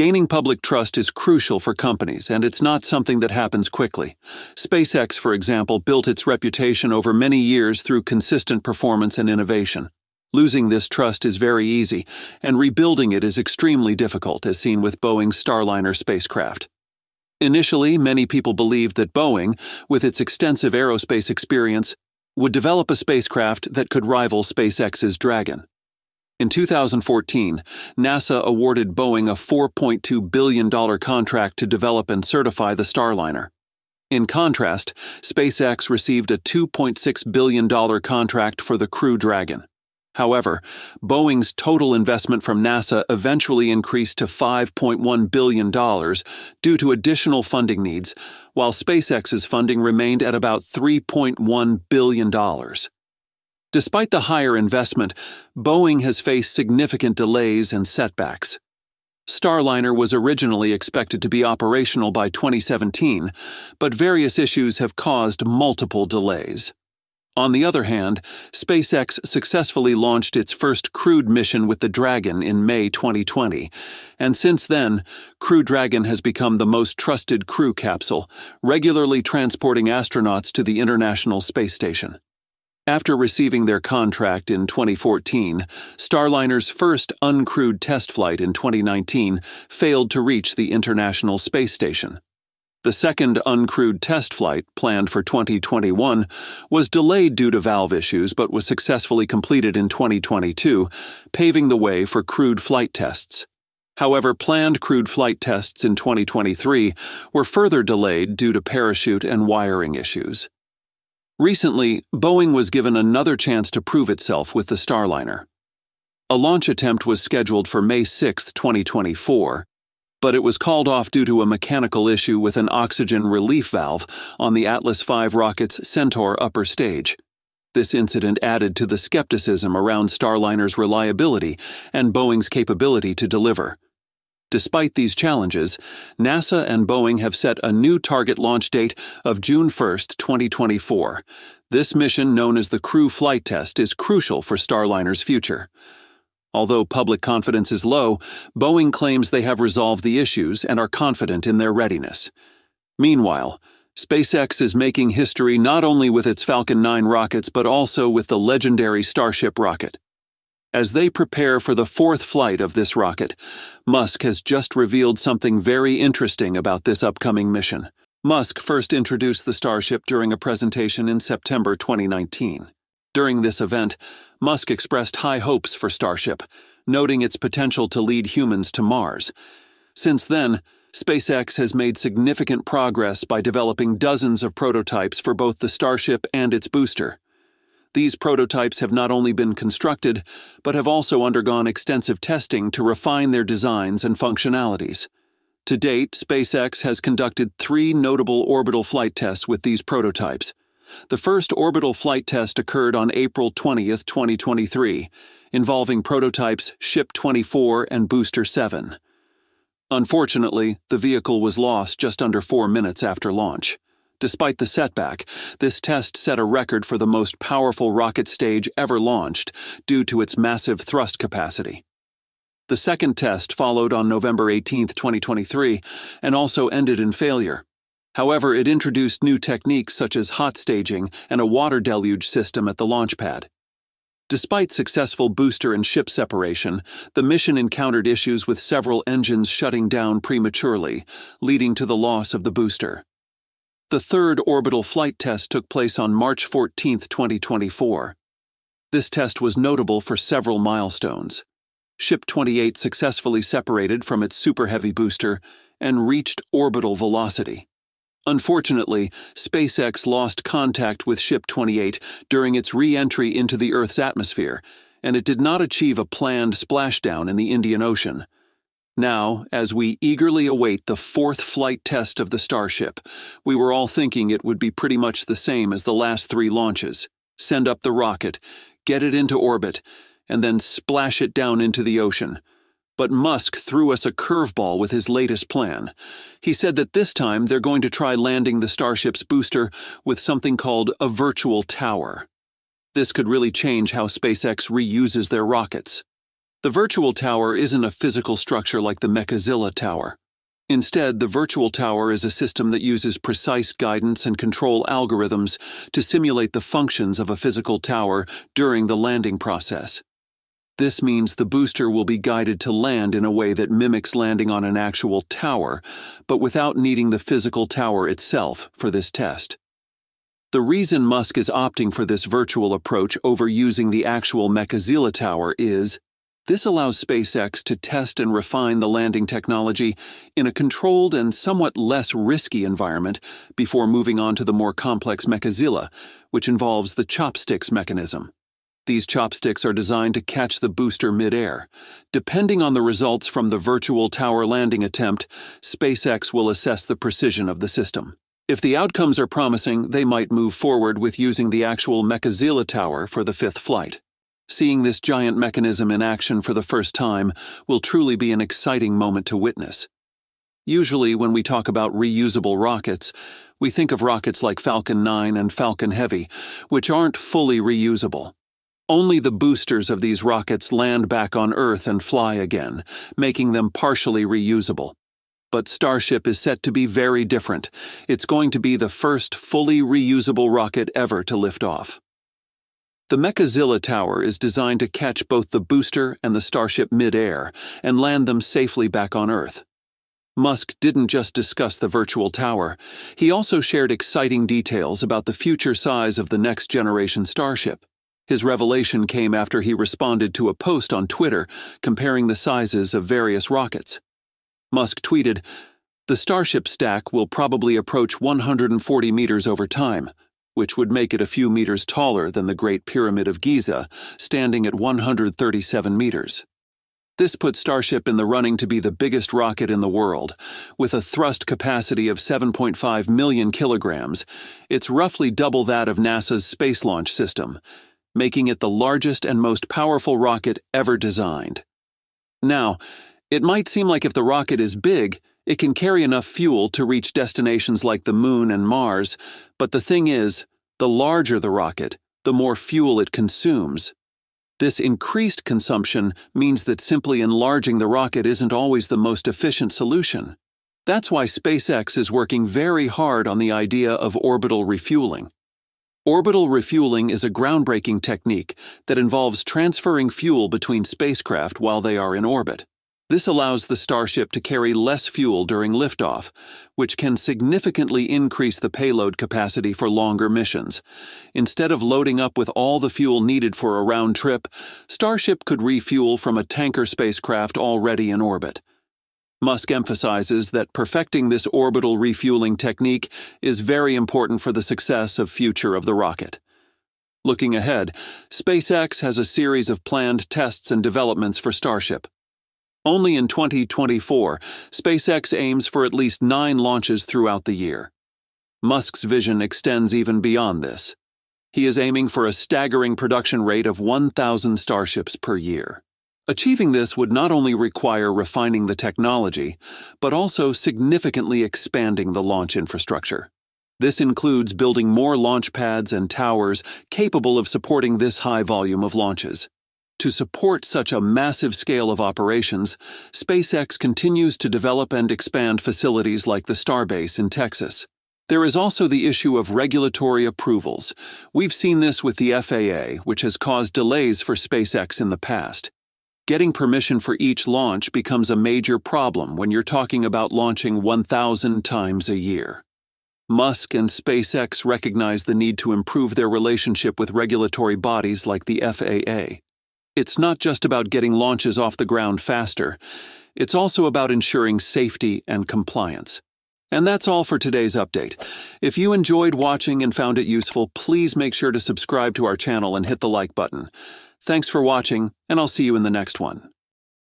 Gaining public trust is crucial for companies, and it's not something that happens quickly. SpaceX, for example, built its reputation over many years through consistent performance and innovation. Losing this trust is very easy, and rebuilding it is extremely difficult, as seen with Boeing's Starliner spacecraft. Initially, many people believed that Boeing, with its extensive aerospace experience, would develop a spacecraft that could rival SpaceX's Dragon. In 2014, NASA awarded Boeing a $4.2 billion contract to develop and certify the Starliner. In contrast, SpaceX received a $2.6 billion contract for the Crew Dragon. However, Boeing's total investment from NASA eventually increased to $5.1 billion due to additional funding needs, while SpaceX's funding remained at about $3.1 billion. Despite the higher investment, Boeing has faced significant delays and setbacks. Starliner was originally expected to be operational by 2017, but various issues have caused multiple delays. On the other hand, SpaceX successfully launched its first crewed mission with the Dragon in May 2020, and since then, Crew Dragon has become the most trusted crew capsule, regularly transporting astronauts to the International Space Station. After receiving their contract in 2014, Starliner's first uncrewed test flight in 2019 failed to reach the International Space Station. The second uncrewed test flight, planned for 2021, was delayed due to valve issues but was successfully completed in 2022, paving the way for crewed flight tests. However, planned crewed flight tests in 2023 were further delayed due to parachute and wiring issues. Recently, Boeing was given another chance to prove itself with the Starliner. A launch attempt was scheduled for May 6, 2024, but it was called off due to a mechanical issue with an oxygen relief valve on the Atlas V rocket's Centaur upper stage. This incident added to the skepticism around Starliner's reliability and Boeing's capability to deliver. Despite these challenges, NASA and Boeing have set a new target launch date of June 1, 2024. This mission, known as the Crew Flight Test, is crucial for Starliner's future. Although public confidence is low, Boeing claims they have resolved the issues and are confident in their readiness. Meanwhile, SpaceX is making history not only with its Falcon 9 rockets but also with the legendary Starship rocket. As they prepare for the fourth flight of this rocket, Musk has just revealed something very interesting about this upcoming mission. Musk first introduced the Starship during a presentation in September 2019. During this event, Musk expressed high hopes for Starship, noting its potential to lead humans to Mars. Since then, SpaceX has made significant progress by developing dozens of prototypes for both the Starship and its booster. These prototypes have not only been constructed, but have also undergone extensive testing to refine their designs and functionalities. To date, SpaceX has conducted 3 notable orbital flight tests with these prototypes. The first orbital flight test occurred on April 20, 2023, involving prototypes Ship 24 and Booster 7. Unfortunately, the vehicle was lost just under 4 minutes after launch. Despite the setback, this test set a record for the most powerful rocket stage ever launched due to its massive thrust capacity. The second test followed on November 18, 2023, and also ended in failure. However, it introduced new techniques such as hot staging and a water deluge system at the launch pad. Despite successful booster and ship separation, the mission encountered issues with several engines shutting down prematurely, leading to the loss of the booster. The third orbital flight test took place on March 14, 2024. This test was notable for several milestones. Ship 28 successfully separated from its Super Heavy booster and reached orbital velocity. Unfortunately, SpaceX lost contact with Ship 28 during its re-entry into the Earth's atmosphere, and it did not achieve a planned splashdown in the Indian Ocean. Now, as we eagerly await the fourth flight test of the Starship, we were all thinking it would be pretty much the same as the last 3 launches. Send up the rocket, get it into orbit, and then splash it down into the ocean. But Musk threw us a curveball with his latest plan. He said that this time they're going to try landing the Starship's booster with something called a virtual tower. This could really change how SpaceX reuses their rockets. The virtual tower isn't a physical structure like the Mechazilla tower. Instead, the virtual tower is a system that uses precise guidance and control algorithms to simulate the functions of a physical tower during the landing process. This means the booster will be guided to land in a way that mimics landing on an actual tower, but without needing the physical tower itself for this test. The reason Musk is opting for this virtual approach over using the actual Mechazilla tower is this allows SpaceX to test and refine the landing technology in a controlled and somewhat less risky environment before moving on to the more complex Mechazilla, which involves the chopsticks mechanism. These chopsticks are designed to catch the booster midair. Depending on the results from the virtual tower landing attempt, SpaceX will assess the precision of the system. If the outcomes are promising, they might move forward with using the actual Mechazilla tower for the fifth flight. Seeing this giant mechanism in action for the first time will truly be an exciting moment to witness. Usually, when we talk about reusable rockets, we think of rockets like Falcon 9 and Falcon Heavy, which aren't fully reusable. Only the boosters of these rockets land back on Earth and fly again, making them partially reusable. But Starship is set to be very different. It's going to be the first fully reusable rocket ever to lift off. The Mechazilla tower is designed to catch both the booster and the Starship mid-air and land them safely back on Earth. Musk didn't just discuss the virtual tower. He also shared exciting details about the future size of the next-generation Starship. His revelation came after he responded to a post on Twitter comparing the sizes of various rockets. Musk tweeted, "The Starship stack will probably approach 140 meters over time," which would make it a few meters taller than the Great Pyramid of Giza, standing at 137 meters. This puts Starship in the running to be the biggest rocket in the world. With a thrust capacity of 7.5 million kilograms, it's roughly double that of NASA's Space Launch System, making it the largest and most powerful rocket ever designed. Now, it might seem like if the rocket is big, it can carry enough fuel to reach destinations like the Moon and Mars, but the thing is, the larger the rocket, the more fuel it consumes. This increased consumption means that simply enlarging the rocket isn't always the most efficient solution. That's why SpaceX is working very hard on the idea of orbital refueling. Orbital refueling is a groundbreaking technique that involves transferring fuel between spacecraft while they are in orbit. This allows the Starship to carry less fuel during liftoff, which can significantly increase the payload capacity for longer missions. Instead of loading up with all the fuel needed for a round trip, Starship could refuel from a tanker spacecraft already in orbit. Musk emphasizes that perfecting this orbital refueling technique is very important for the success of the future of the rocket. Looking ahead, SpaceX has a series of planned tests and developments for Starship. Only in 2024, SpaceX aims for at least 9 launches throughout the year. Musk's vision extends even beyond this. He is aiming for a staggering production rate of 1,000 Starships per year. Achieving this would not only require refining the technology, but also significantly expanding the launch infrastructure. This includes building more launch pads and towers capable of supporting this high volume of launches. To support such a massive scale of operations, SpaceX continues to develop and expand facilities like the Starbase in Texas. There is also the issue of regulatory approvals. We've seen this with the FAA, which has caused delays for SpaceX in the past. Getting permission for each launch becomes a major problem when you're talking about launching 1,000 times a year. Musk and SpaceX recognize the need to improve their relationship with regulatory bodies like the FAA. It's not just about getting launches off the ground faster. It's also about ensuring safety and compliance. And that's all for today's update. If you enjoyed watching and found it useful, please make sure to subscribe to our channel and hit the like button. Thanks for watching, and I'll see you in the next one.